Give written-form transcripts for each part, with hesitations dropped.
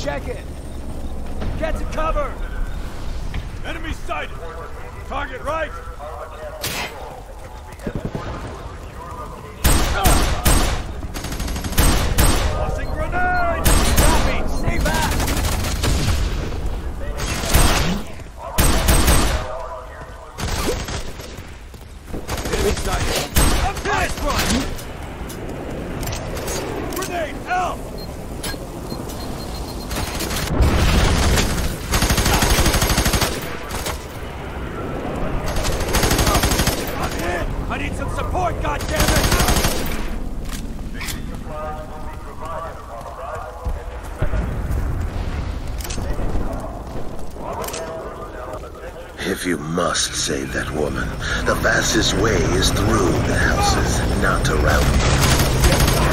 check it. Get to cover. Enemy sighted. Target right. Tossing grenade. Copy. Stay back. Enemy sighted. A nice one. Grenade. Help. I need some support, goddammit! Supplies will be provided on arrival in 7 minutes. If you must save that woman, the fastest way is through the houses, not around them. Get back!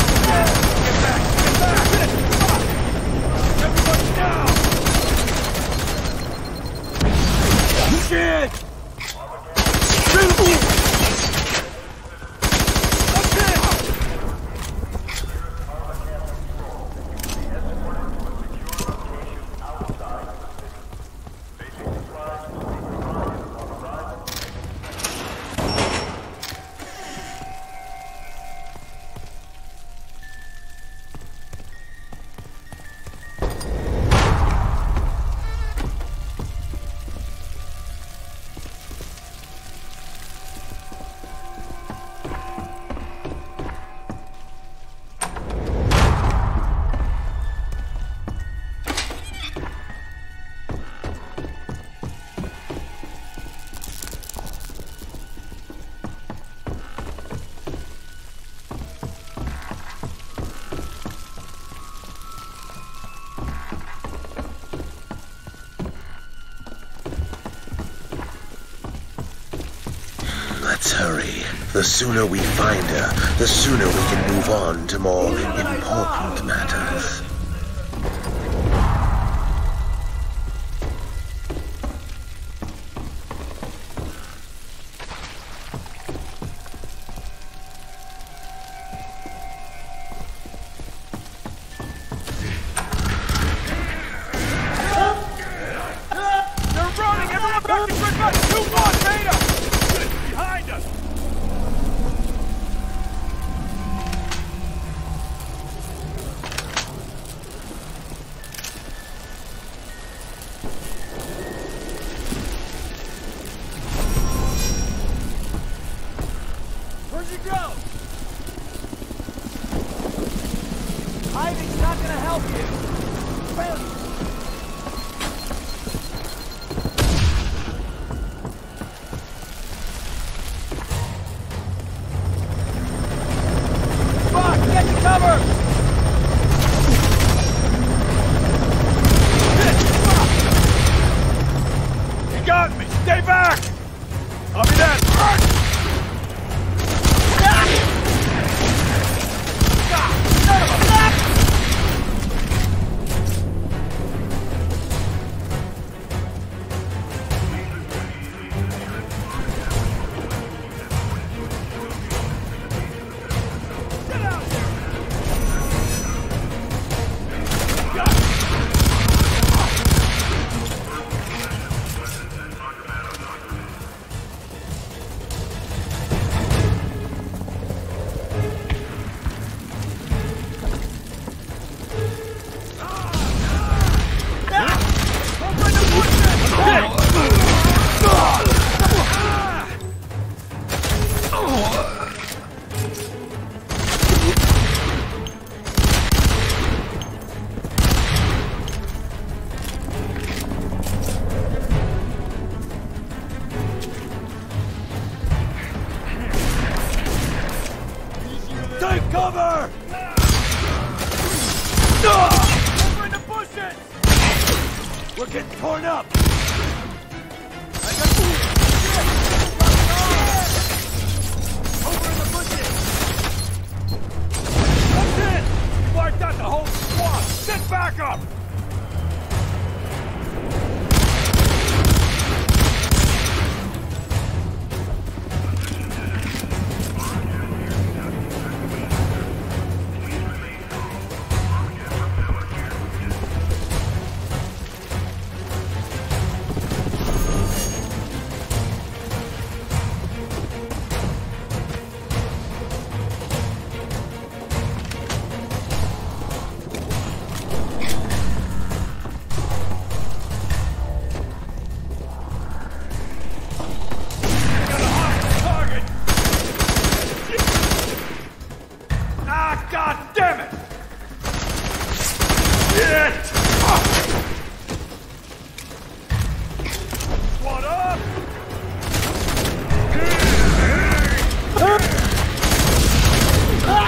Let's hurry. The sooner we find her, the sooner we can move on to more important matters.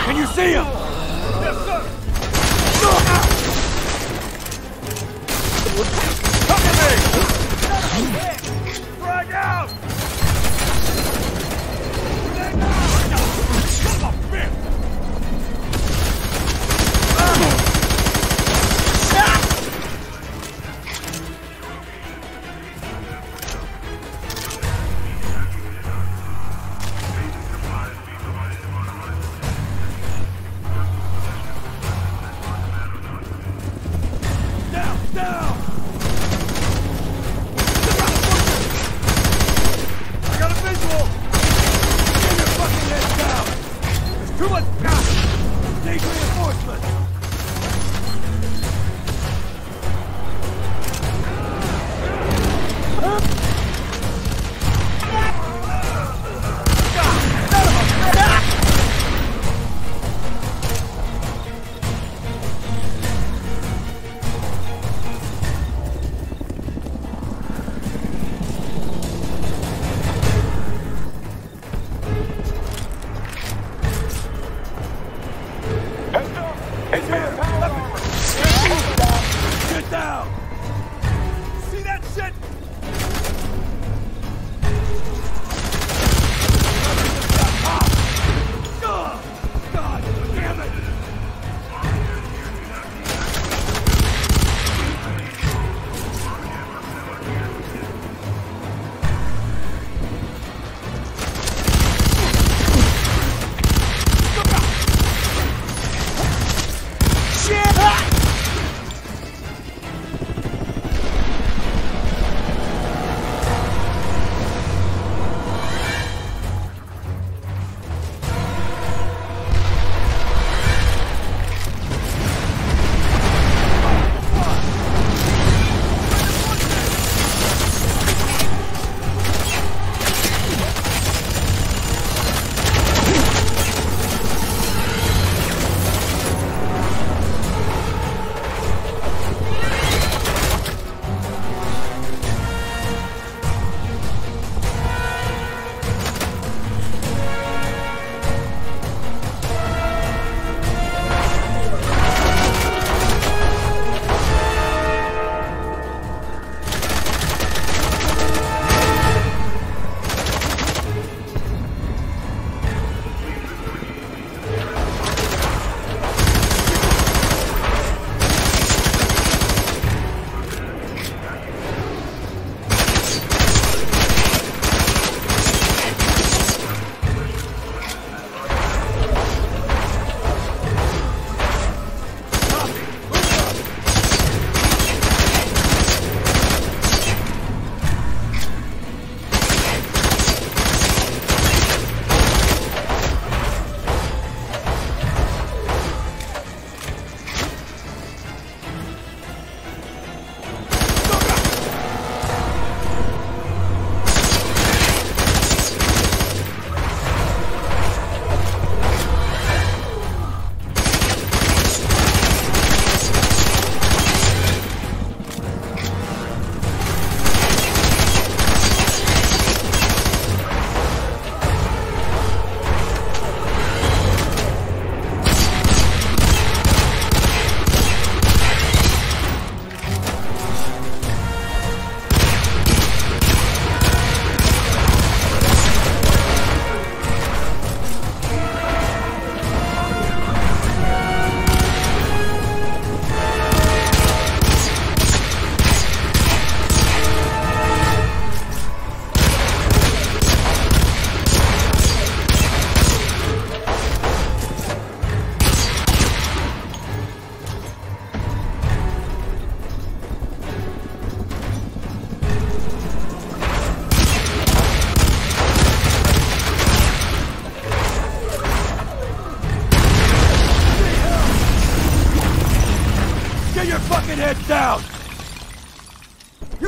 Can you see him? Yes, sir. Come to me! Frag out! Come on, man!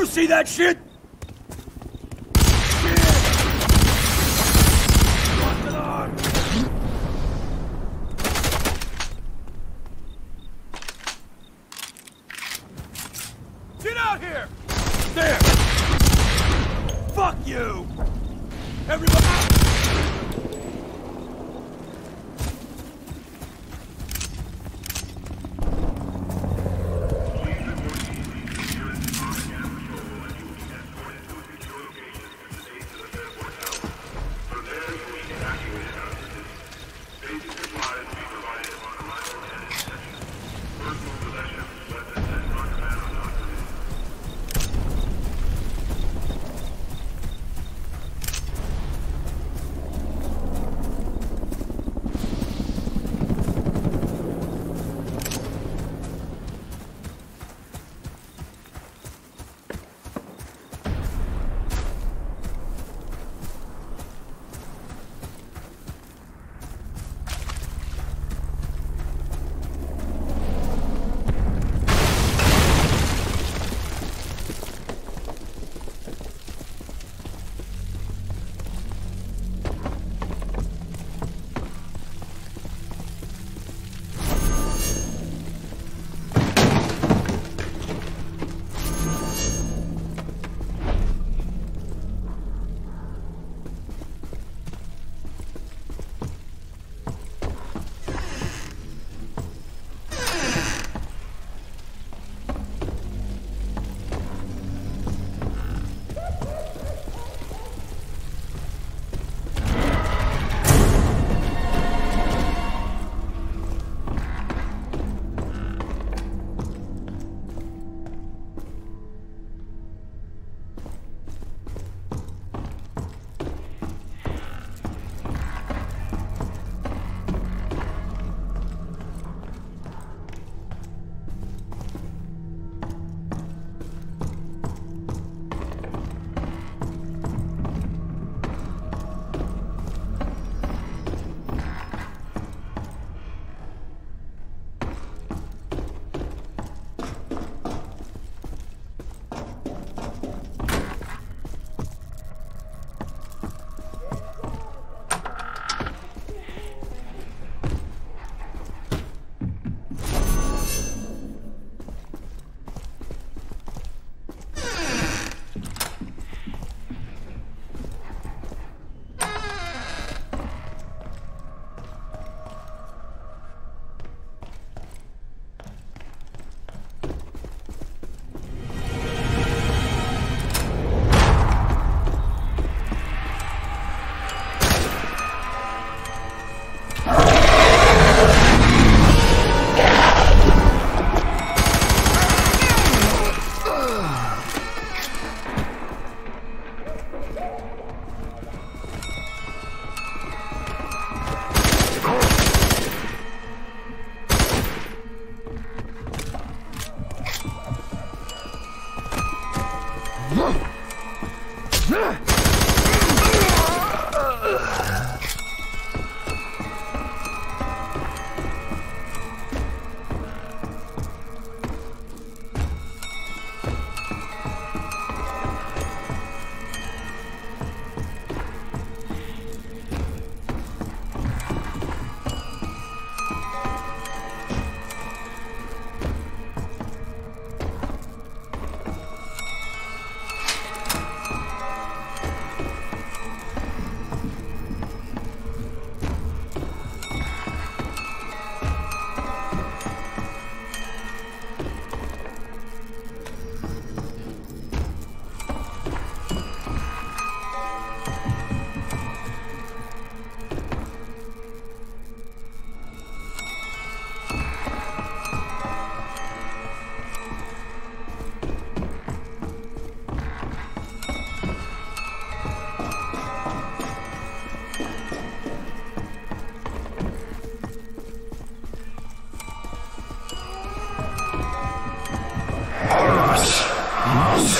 See that shit? Get out here! There! Fuck you! Everybody out!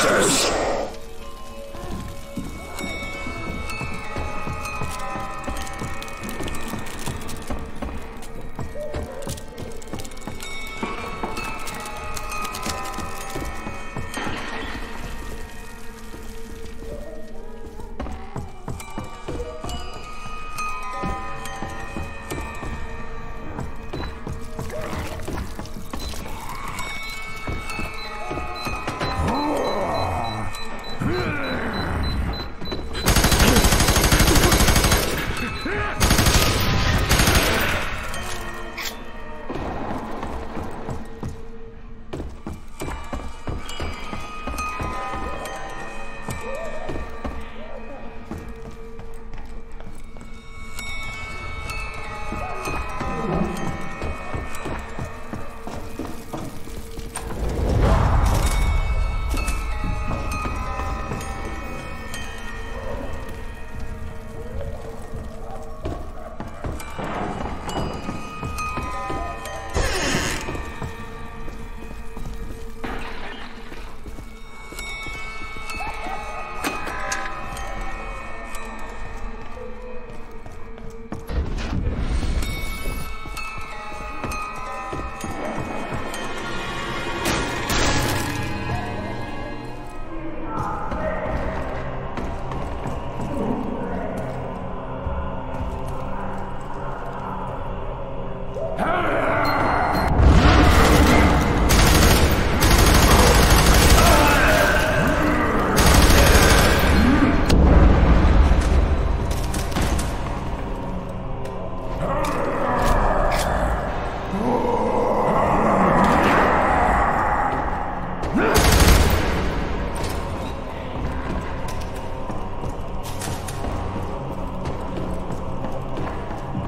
monsters!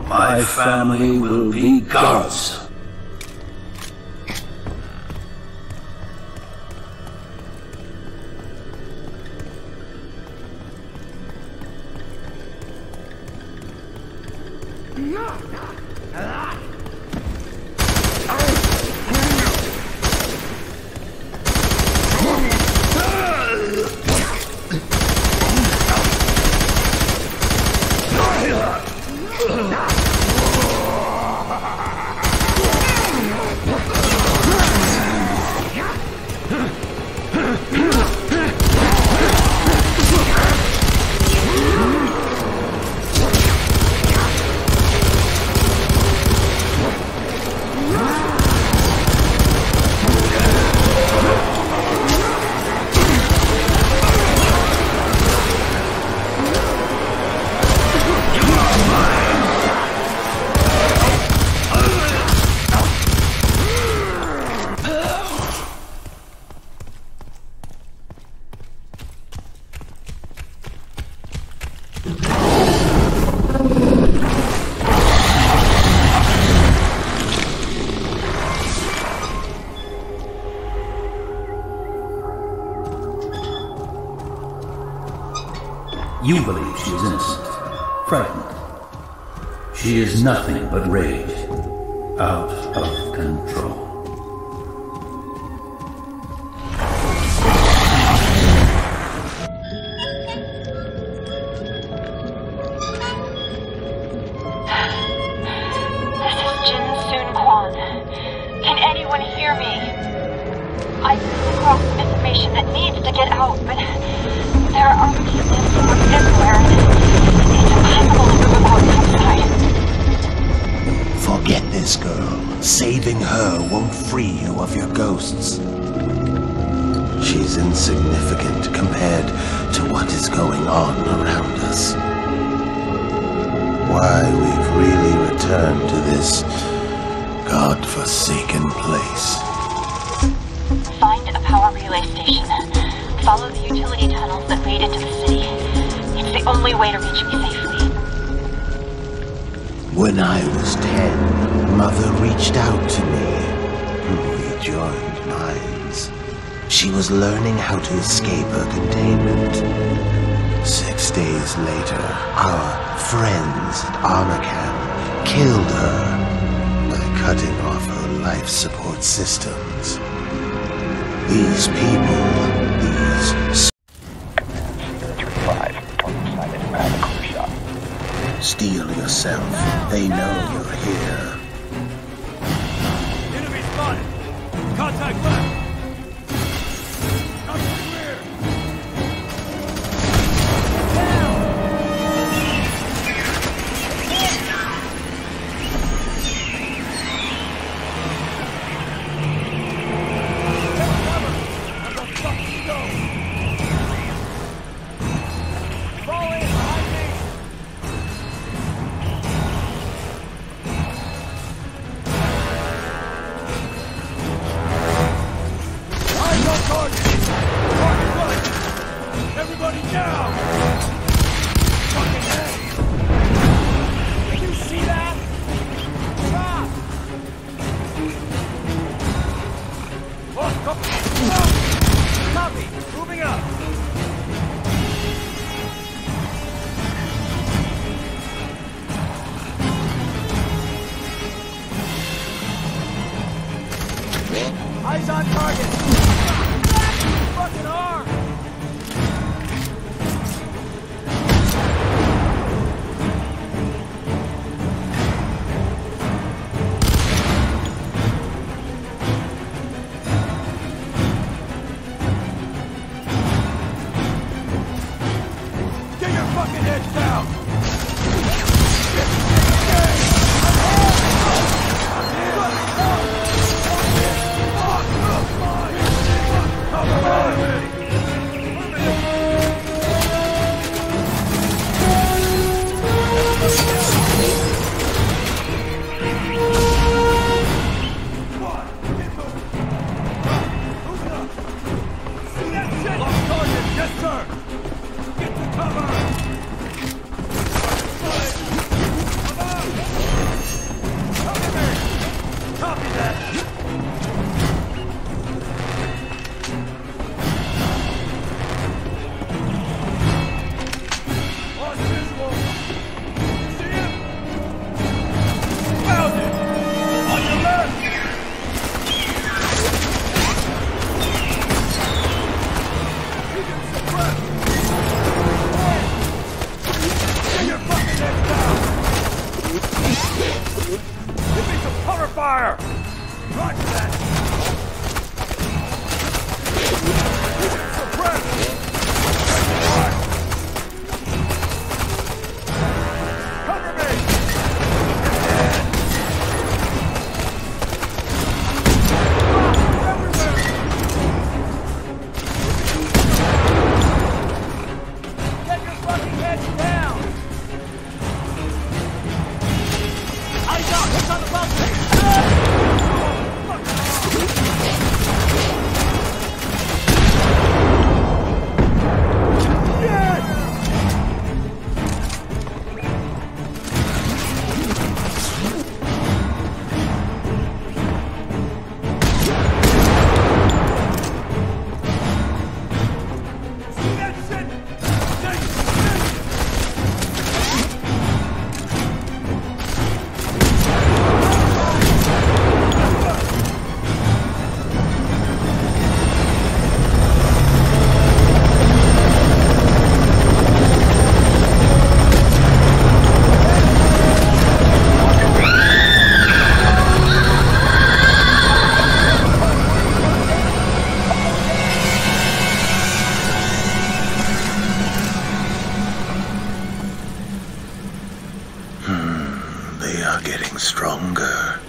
My family will be gods. You believe she is innocent, frightened. She is nothing but rage, out of control. This is Jin Soon Quan. Can anyone hear me? I came across information that needs to get out, but there are mutants everywhere, and it's impossible to move about outside. Forget this girl. Saving her won't free you of your ghosts. She's insignificant compared to what is going on around us. Why we've really returned to this godforsaken place. Find a power relay station. Follow the utility tunnels that lead into the city. It's the only way to reach me safely. When I was 10, Mother reached out to me. We joined minds. She was learning how to escape her containment. 6 days later, our friends at Armacam killed her by cutting off her life support systems. These people, these Steel yourself. They know you're here. Enemy spotted. Contact left. Contact rear. Down. Take cover. I've got fucking stone. Eyes on target! Fucking arm! Get your fucking heads down! Fire! Roger that! Suppress! Getting stronger.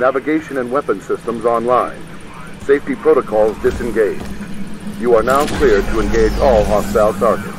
Navigation and weapon systems online. Safety protocols disengaged. You are now cleared to engage all hostile targets.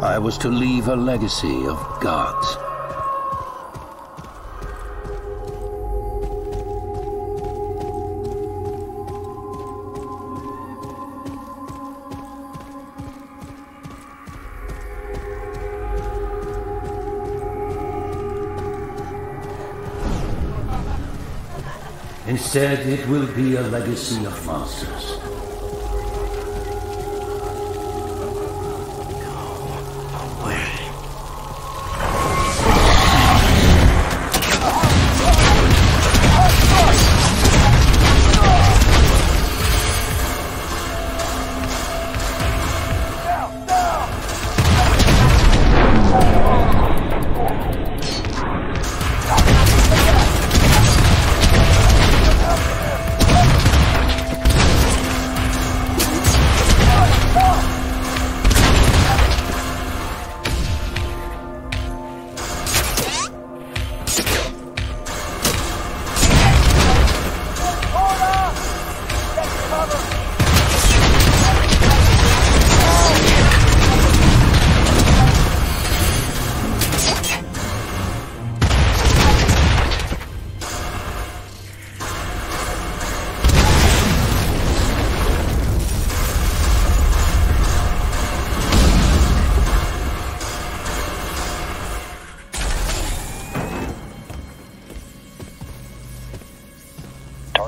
I was to leave a legacy of gods. Instead, it will be a legacy of monsters.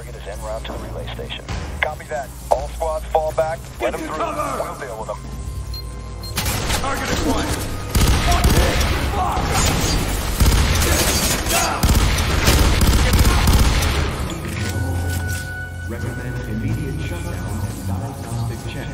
Target is en route to the relay station. Copy that. All squads fall back. Let them through. Cover. We'll deal with them. Target acquired. Down. Recommend immediate shutdown and diagnostic check.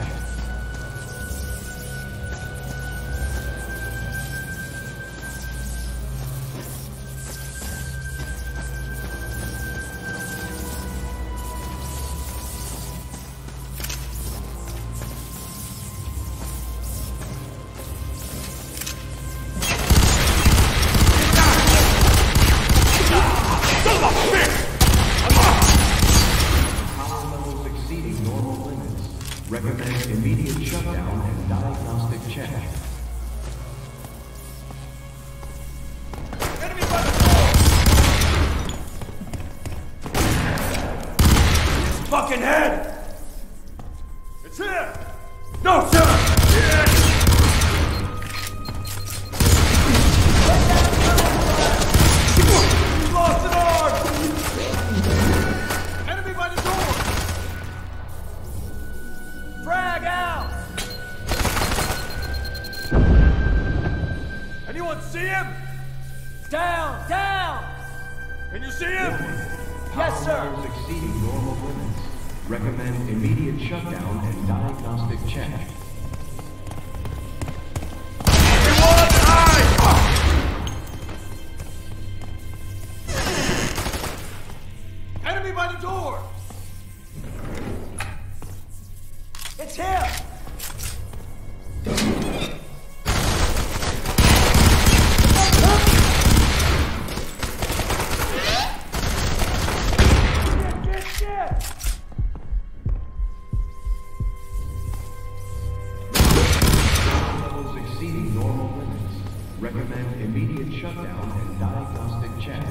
Recommend immediate shutdown and diagnostic check. Enemy by the door! Fucking head! It's here! No, sir! Yeah. Lost an arm! Enemy by the door! Frag out! Anyone see him? Down! Down! Can you see him? Yes, sir! Exceeding normal limits. Recommend immediate shutdown and diagnostic check. Everyone, Enemy by the door! It's him! Shit! Levels exceeding normal limits. Recommend immediate shutdown and diagnostic check.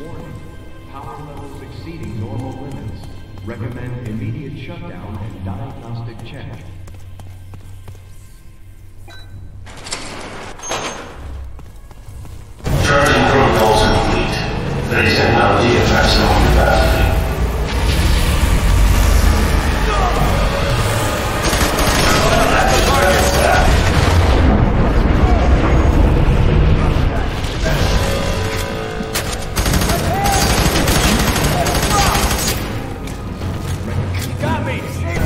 Warning, power levels exceeding normal limits. Recommend immediate shutdown and diagnostic check. Charging protocols complete. 37-hour DFS on capacity. Got me!